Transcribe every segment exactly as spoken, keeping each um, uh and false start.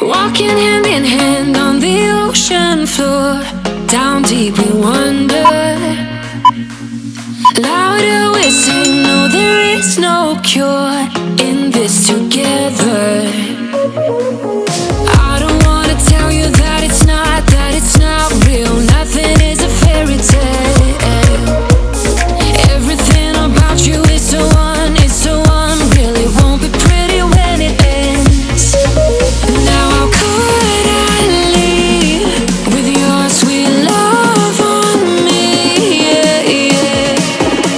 Walking hand in hand on the ocean floor, down deep we wander. Louder we sing, no there is no cure, in this together. I don't wanna tell you that it's not, that it's not real. Nothing is a fairy tale. Everything about you is so un, is so unreal. It won't be pretty when it ends. Now how could I leave with your sweet love on me? Yeah, yeah.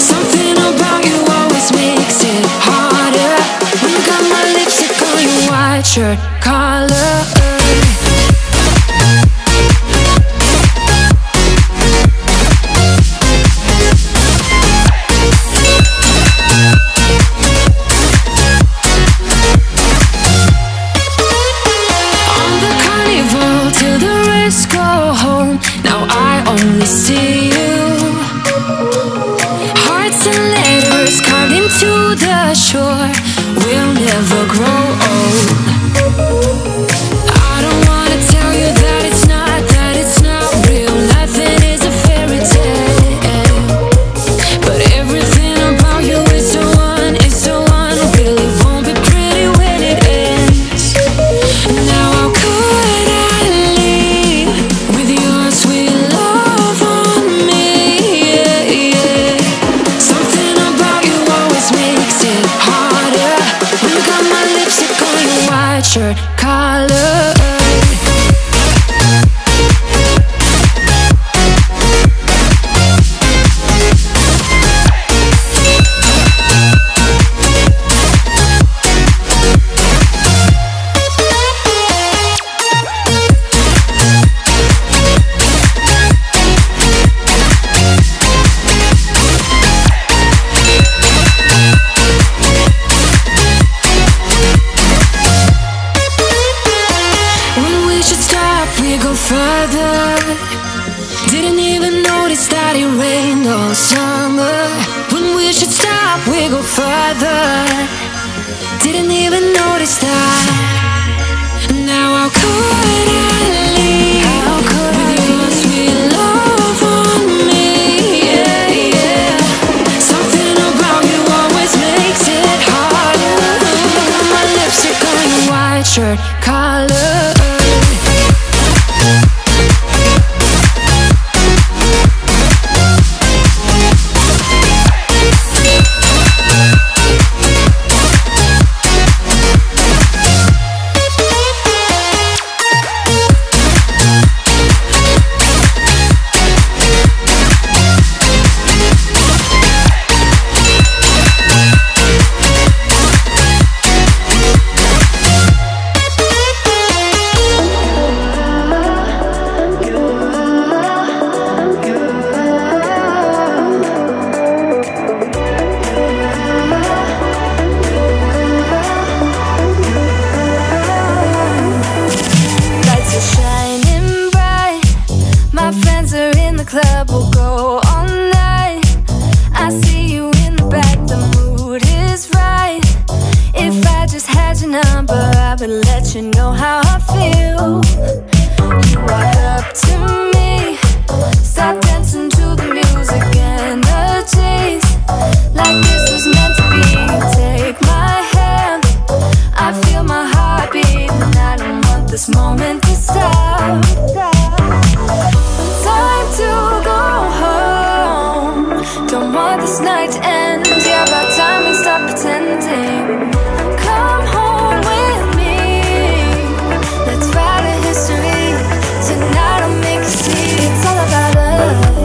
Something about you always makes it harder. When you got my lipstick on, you watch your color. It's all about us.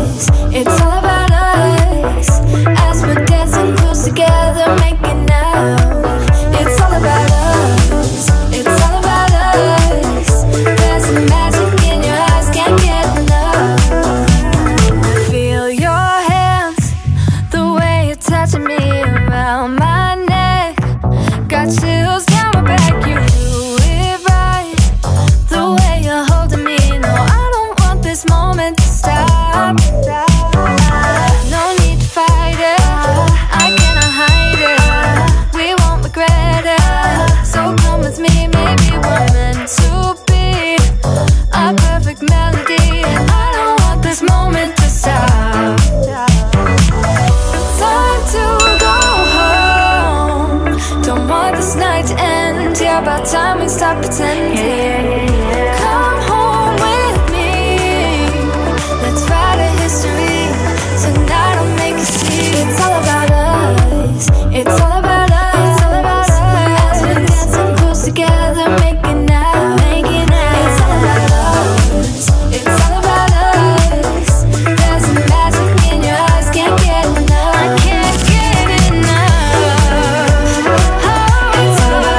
it's yeah, about time we stop pretending. Yeah, yeah, yeah, yeah. Come home with me. Let's write a history. Tonight I'll make you see. It's all about us. It's all about us. It's all about us. We're dancing close together, making out, making out. It's all about us. It's all about us. There's a magic in your eyes, can't get enough. I can't get enough. Oh, it's all about us.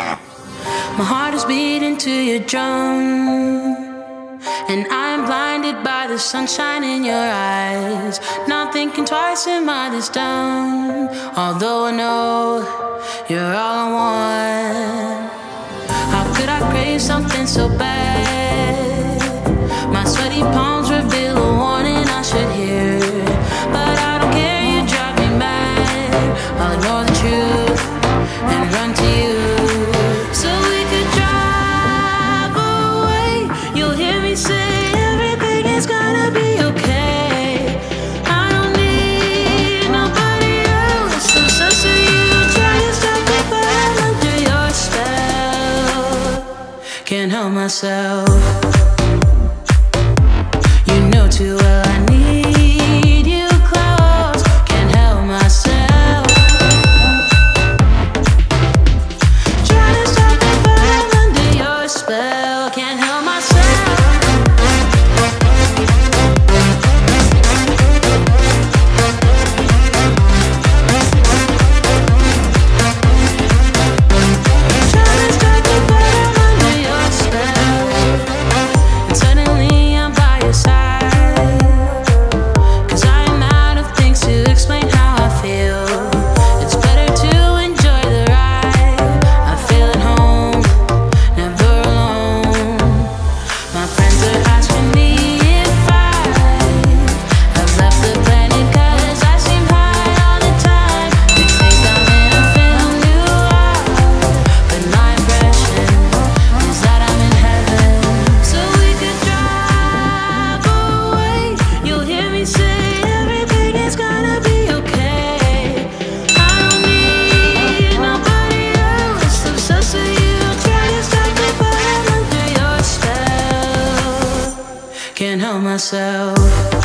now. My heart is beating to your drum, and I'm blinded by the sunshine in your eyes. Not thinking twice, am I this dumb? Although I know you're all I want. How could I crave something so bad? My sweaty palms reveal a warning I should hear, but I don't care, you drive me mad. I'll ignore the truth and run to you. Can't help myself. You know too well I need you close. Can't help myself. Try to stop me, but I'm under your spell. Can't help myself.